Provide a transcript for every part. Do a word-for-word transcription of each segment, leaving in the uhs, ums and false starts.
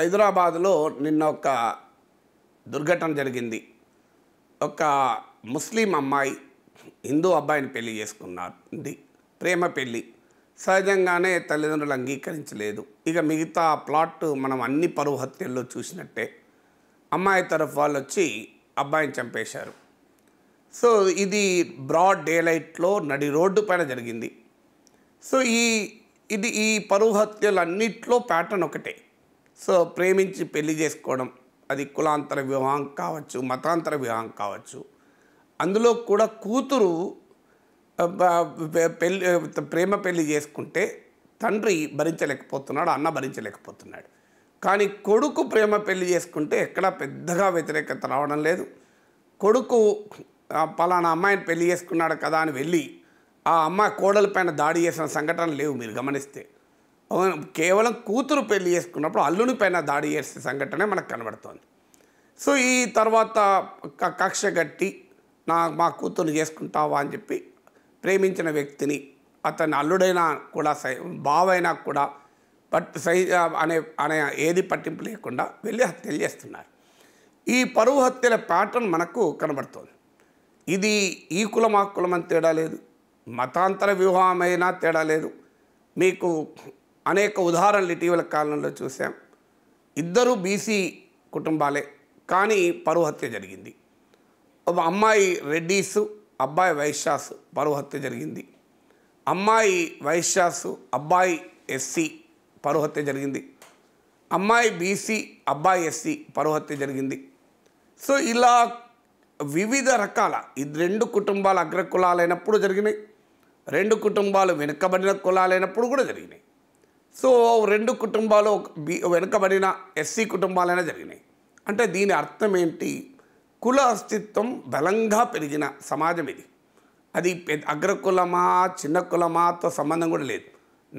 హైదరాబాద్లో నిన్న ఒక దుర్ఘటన జరిగింది. ఒక ముస్లిం అమ్మాయి హిందూ అబ్బాయిని పెళ్లి చేసుకున్నది. ప్రేమ పెళ్లి. సహజంగానే తల్లిదండ్రులు అంగీకరించలేదు. ఇక మిగతా ప్లాట్ మనం అన్ని పరువు హత్యల్లో చూసినట్టే. అమ్మాయి తరఫు వాళ్ళు వచ్చి అబ్బాయిని చంపేశారు. సో ఇది బ్రాడ్ డే లైట్లో నడి రోడ్డు పైన జరిగింది. సో ఈ ఇది ఈ పరువు హత్యలన్నింటిలో ప్యాటర్న్ ఒకటే. సో ప్రేమించి పెళ్లి చేసుకోవడం, అది కులాంతర వివాహం కావచ్చు, మతాంతర వివాహం కావచ్చు. అందులో కూడా కూతురు పెళ్ళి ప్రేమ పెళ్లి చేసుకుంటే తండ్రి భరించలేకపోతున్నాడు, అన్న భరించలేకపోతున్నాడు. కానీ కొడుకు ప్రేమ పెళ్లి చేసుకుంటే ఎక్కడా పెద్దగా వ్యతిరేకత రావడం లేదు. కొడుకు పలానా అమ్మాయిని పెళ్లి చేసుకున్నాడు కదా అని వెళ్ళి ఆ అమ్మాయి కోడలపైన దాడి చేసిన సంఘటనలు లేవు. మీరు గమనిస్తే కేవలం కూతురు పెళ్లి చేసుకున్నప్పుడు అల్లుని పైన దాడి చేసే సంఘటనే మనకు కనబడుతోంది. సో ఈ తర్వాత కక్ష కట్టి నా మా కూతురుని చేసుకుంటావా అని చెప్పి ప్రేమించిన వ్యక్తిని, అతని అల్లుడైనా కూడా సై బావైనా కూడా పట్టు సై అనే అనే ఏది పట్టింపు లేకుండా వెళ్ళి హత్యలు చేస్తున్నారు. ఈ పరువు హత్యల ప్యాటర్న్ మనకు కనబడుతోంది. ఇది ఈ కులం ఆ కులం అని తేడా లేదు, మతాంతర వివాహమైనా తేడా లేదు. మీకు అనేక ఉదాహరణలు ఇటీవల కాలంలో చూసాం. ఇద్దరు బీసీ కుటుంబాలే కానీ పరువు హత్య జరిగింది. అమ్మాయి రెడ్డీసు, అబ్బాయి వైశ్యాసు, పరువు హత్య జరిగింది. అమ్మాయి వైశ్యాసు, అబ్బాయి ఎస్సీ, పరువు హత్య జరిగింది. అమ్మాయి బీసీ, అబ్బాయి ఎస్సీ, పరువు హత్య జరిగింది. సో ఇలా వివిధ రకాల ఈ రెండు కుటుంబాలు అగ్రకులాలైనప్పుడు జరిగినాయి, రెండు కుటుంబాలు వెనుకబడిన కులాలైనప్పుడు కూడా జరిగినాయి. సో రెండు కుటుంబాలు బీ వెనుకబడిన ఎస్సీ కుటుంబాలైనా జరిగినాయి. అంటే దీని అర్థం ఏంటి? కుల అస్తిత్వం బలంగా పెరిగిన సమాజం ఇది. అది అగ్రకులమా చిన్న కులమాతో సంబంధం కూడా లేదు.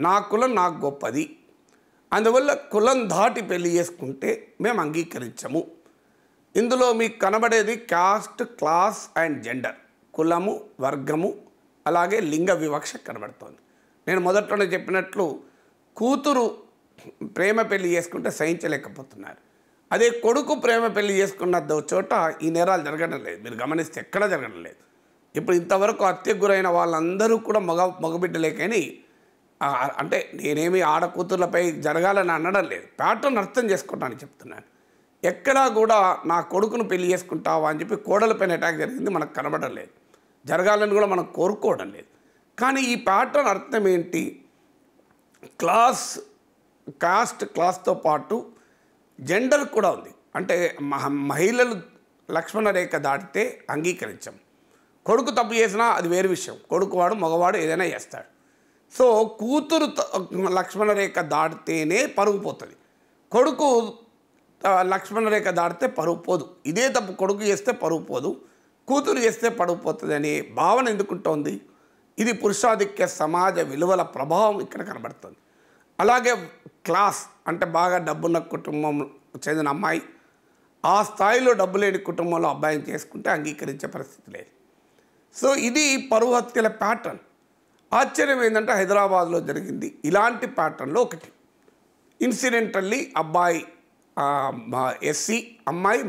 నా కులం నాకు గొప్పది, అందువల్ల కులం దాటి పెళ్లి చేసుకుంటే మేము అంగీకరించము. ఇందులో మీకు కనబడేది క్యాస్ట్, క్లాస్ అండ్ జెండర్, కులము వర్గము అలాగే లింగ వివక్ష కనబడుతోంది. నేను మొదట్లోనే చెప్పినట్లు కూతురు ప్రేమ పెళ్లి చేసుకుంటే సహించలేకపోతున్నారు. అదే కొడుకు ప్రేమ పెళ్లి చేసుకున్న చోట ఈ నేరాలు జరగడం లేదు. మీరు గమనిస్తే ఎక్కడా జరగడం లేదు. ఇప్పుడు ఇంతవరకు హత్యకు గురైన వాళ్ళందరూ కూడా మగ మగబిడ్డలే కానీ, అంటే నేనేమి ఆడకూతుర్లపై జరగాలని అనడం లేదు, ప్యాటర్న్ అర్థం చేసుకోవడానికి చెప్తున్నాను. ఎక్కడా కూడా నా కొడుకును పెళ్లి చేసుకుంటావా అని చెప్పి కోడలపైన అటాక్ జరిగింది మనకు కనబడడం లేదు, జరగాలని కూడా మనం కోరుకోవడం లేదు. కానీ ఈ ప్యాటర్న్ అర్థం ఏంటి? క్లాస్ కాస్ట్ క్లాస్తో పాటు జెండర్ కూడా ఉంది. అంటే మహిళలు లక్ష్మణ రేఖ దాటితే అంగీకరించం. కొడుకు తప్పు చేసినా అది వేరే విషయం, కొడుకువాడు మగవాడు ఏదైనా చేస్తాడు. సో కూతురు లక్ష్మణ రేఖ దాటితేనే పరుగు పోతుంది, కొడుకు లక్ష్మణ రేఖ దాటితే పరుగు పోదు. ఇదే తప్పు కొడుకు చేస్తే పరుగు పోదు, కూతురు చేస్తే పరుగు పోతుంది అనే భావన ఎందుకుంటోంది? ఇది పురుషాధిక్య సమాజ విలువల ప్రభావం ఇక్కడ కనబడుతుంది. అలాగే క్లాస్ అంటే బాగా డబ్బున్న కుటుంబం చెందిన అమ్మాయి ఆ స్థాయిలో డబ్బు లేని కుటుంబంలో అబ్బాయిని చేసుకుంటే అంగీకరించే పరిస్థితి లేదు. సో ఇది పరువు హత్యల ప్యాటర్న్. ఆశ్చర్యం ఏంటంటే హైదరాబాద్లో జరిగింది ఇలాంటి ప్యాటర్న్లో ఒకటి. ఇన్సిడెంటల్లీ అబ్బాయి ఎస్సీ, అమ్మాయి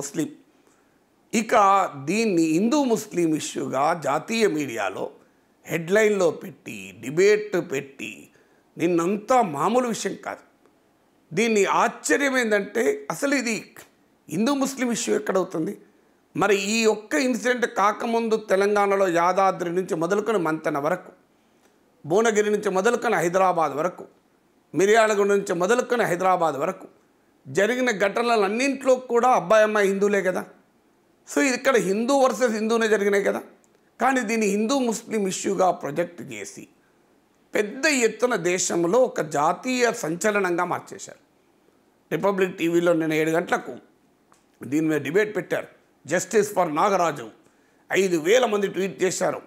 ముస్లిం. ఇక దీన్ని హిందూ ముస్లిం ఇష్యూగా జాతీయ మీడియాలో హెడ్లైన్లో పెట్టి డిబేట్ పెట్టి నిన్నంతా మామూలు విషయం కాదు. దీన్ని ఆశ్చర్యం ఏంటంటే అసలు ఇది హిందూ ముస్లిం ఇష్యూ ఎక్కడవుతుంది? మరి ఈ ఒక్క ఇన్సిడెంట్ కాకముందు తెలంగాణలో యాదాద్రి నుంచి మొదలుకొని మంతెన వరకు, భువనగిరి నుంచి మొదలుకొని హైదరాబాద్ వరకు, మిర్యాలగూడ నుంచి మొదలుకొని హైదరాబాద్ వరకు జరిగిన ఘటనలన్నింటిలో కూడా అబ్బాయి అమ్మాయి హిందువులే కదా. సో ఇక్కడ హిందూ వర్సెస్ హిందూనే జరిగినాయి కదా. కానీ దీన్ని హిందూ ముస్లిం ఇష్యూగా ప్రొజెక్ట్ చేసి పెద్ద ఎత్తున దేశంలో ఒక జాతీయ సంచలనంగా మార్చేశారు. రిపబ్లిక్ టీవీలో నేను ఏడు గంటలకు దీని మీద డిబేట్ పెట్టారు. జస్టిస్ ఫర్ నాగరాజు ఐదు వేల మంది ట్వీట్ చేశారు.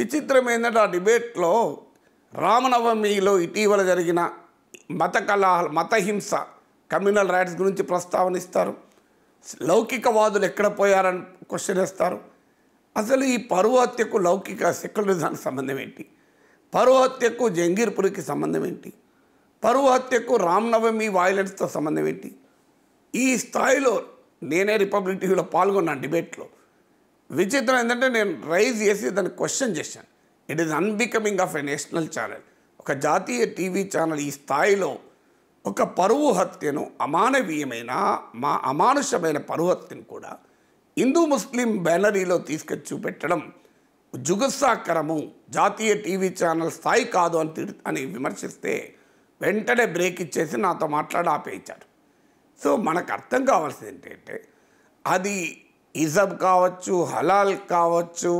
విచిత్రం ఏంటంటే ఆ డిబేట్లో రామనవమిలో ఇటీవల జరిగిన మత కళా మతహింస కమ్యూనల్ రైట్స్ గురించి ప్రస్తావన ఇస్తారు. లౌకికవాదులు ఎక్కడ పోయారని క్వశ్చన్ వేస్తారు. అసలు ఈ పరువు హత్యకు లౌకిక సెక్యులరిజానికి సంబంధం ఏంటి? పరువు హత్యకు జంగీర్పురికి సంబంధం ఏంటి? పరువు హత్యకు రామనవమి వైలెన్స్తో సంబంధం ఏంటి? ఈ స్థాయిలో నేనే రిపబ్లిక్ టీవీలో పాల్గొన్నాను డిబేట్లో. విచిత్రం ఏంటంటే నేను రైజ్ చేసి దాన్ని క్వశ్చన్ చేశాను. It is unbecoming of a national channel. ఒక జాతీయ టీవీ ఛానల్ ఈ స్థాయిలో ఒక పరువు హత్యను, అమానవీయమైన మా అమానుషమైన పరువు హత్యను కూడా హిందూ ముస్లిం బ్యానరీలో తీసుకొచ్చి చూపెట్టడం జుగుత్సాకరము, జాతీయ టీవీ ఛానల్ స్థాయి కాదు అని తిడి అని విమర్శిస్తే వెంటనే బ్రేక్ ఇచ్చేసి నాతో మాట్లాడి ఆపేయించారు. సో మనకు అర్థం కావాల్సింది ఏంటంటే అది ఇజబ్ కావచ్చు, హలాల్ కావచ్చు,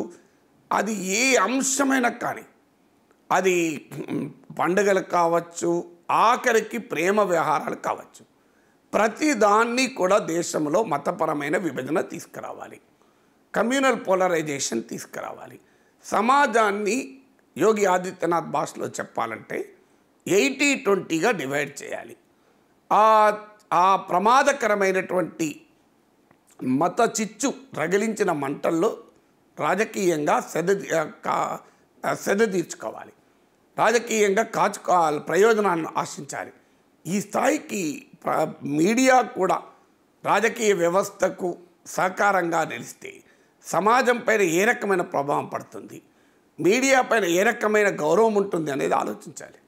అది ఏ అంశమైన కానీ, అది పండుగలు కావచ్చు, ఆఖరికి ప్రేమ వ్యవహారాలు కావచ్చు, ప్రతిదాన్ని కూడా దేశంలో మతపరమైన విభజన తీసుకురావాలి, కమ్యూనల్ పోలరైజేషన్ తీసుకురావాలి. సమాజాన్ని యోగి ఆదిత్యనాథ్ భాషలో చెప్పాలంటే ఎయిటీ ట్వంటీగా డివైడ్ చేయాలి. ఆ ఆ ప్రమాదకరమైనటువంటి మత చిచ్చు రగిలించిన మంటల్లో రాజకీయంగా సెద సెదతీర్చుకోవాలి, రాజకీయంగా కాచుకోవాలి, ప్రయోజనాలను ఆశించాలి. ఈ స్థాయికి మీడియా కూడా రాజకీయ వ్యవస్థకు సహకారంగా నిలిస్తే సమాజం పైన ఏ రకమైన ప్రభావం పడుతుంది, మీడియా పైన ఏ రకమైన గౌరవం ఉంటుంది అనేది ఆలోచించాలి.